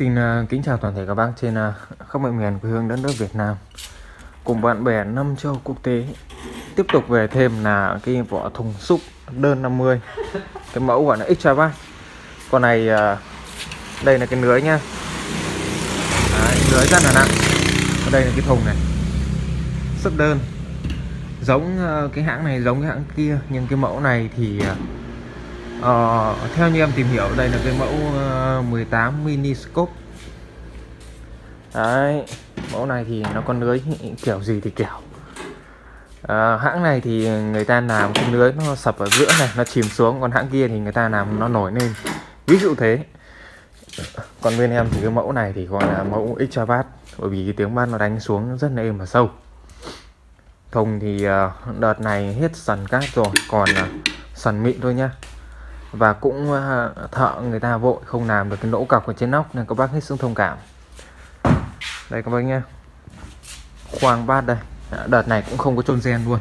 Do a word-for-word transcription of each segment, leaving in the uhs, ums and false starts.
Xin kính chào toàn thể các bác trên khắp mọi miền quê hương đất nước Việt Nam cùng bạn bè năm châu quốc tế. Tiếp tục về thêm là cái vỏ thùng xúc đơn năm mươi, cái mẫu gọi là xtrabass. Con này đây là cái lưới nha. Đấy, lưới rất là nặng. Còn đây là cái thùng này, xúc đơn, giống cái hãng này giống cái hãng kia, nhưng cái mẫu này thì Ờ, theo như em tìm hiểu đây là cái mẫu uh, mười tám miniscope. Đấy, mẫu này thì nó con lưới kiểu gì thì kiểu à, hãng này thì người ta làm cái lưới nó sập ở giữa này, nó chìm xuống. Còn hãng kia thì người ta làm nó nổi lên, ví dụ thế. Còn bên em thì cái mẫu này thì gọi là mẫu xtrabass, bởi vì cái tiếng bass nó đánh xuống rất là êm và sâu. Thùng thì uh, đợt này hết sần cát rồi, còn uh, sần mịn thôi nha. Và cũng thợ người ta vội không làm được cái nỗ cọc ở trên nóc, nên các bác hết sức thông cảm. Đây các bác nhé, khoang bát đây, đợt này cũng không có chôn gen luôn.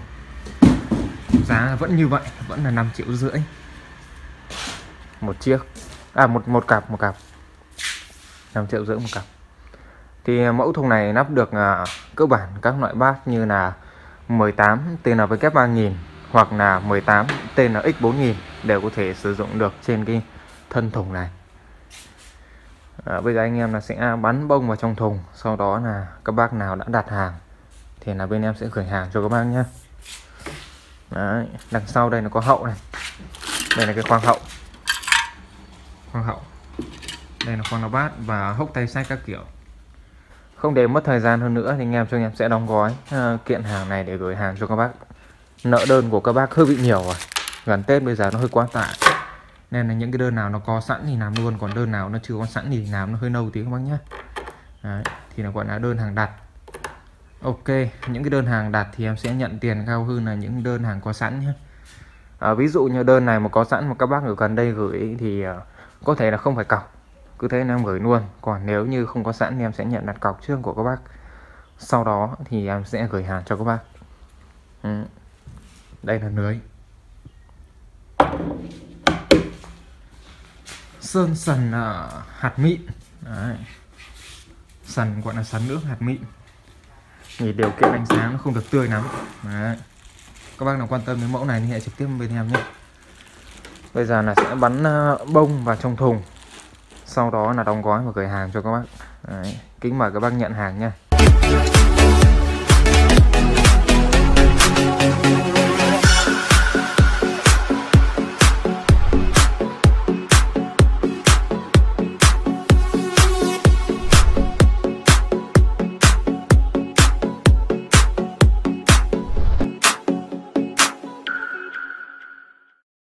Giá vẫn như vậy, vẫn là năm triệu rưỡi một chiếc. À một một cặp, một cặp năm triệu rưỡi một cặp. Thì mẫu thùng này lắp được uh, cơ bản các loại bát như là mười tám T N W ba nghìn hoặc là mười tám T N X bốn nghìn đều có thể sử dụng được trên cái thân thùng này. à, Bây giờ anh em là sẽ bắn bông vào trong thùng, sau đó là các bác nào đã đặt hàng thì là bên em sẽ gửi hàng cho các bác nhé. Đấy, đằng sau đây nó có hậu này, đây là cái khoang hậu, khoang hậu đây là khoang bát và hốc tay sách các kiểu. Không để mất thời gian hơn nữa thì anh em cho anh em sẽ đóng gói uh, kiện hàng này để gửi hàng cho các bác. Nợ đơn của các bác hơi bị nhiều rồi, gần Tết bây giờ nó hơi quá tải, nên là những cái đơn nào nó có sẵn thì làm luôn, còn đơn nào nó chưa có sẵn thì làm nó hơi lâu tí các bác nhé. Đấy, thì nó gọi là đơn hàng đặt. Ok, những cái đơn hàng đặt thì em sẽ nhận tiền cao hơn là những đơn hàng có sẵn nhé. à, Ví dụ như đơn này mà có sẵn mà các bác ở gần đây gửi thì uh, có thể là không phải cọc, cứ thế em gửi luôn. Còn nếu như không có sẵn thì em sẽ nhận đặt cọc trước của các bác, sau đó thì em sẽ gửi hàng cho các bác. ừ. Đây là lưới sơn sần uh, hạt mịn. Đấy, sần gọi là sắn nước hạt mịn. Nhìn điều kiện ánh sáng nó không được tươi lắm. Đấy, các bác nào quan tâm đến mẫu này thì hãy trực tiếp bên em nhé. Bây giờ là sẽ bắn uh, bông vào trong thùng, sau đó là đóng gói và gửi hàng cho các bác. Đấy, kính mời các bác nhận hàng nha.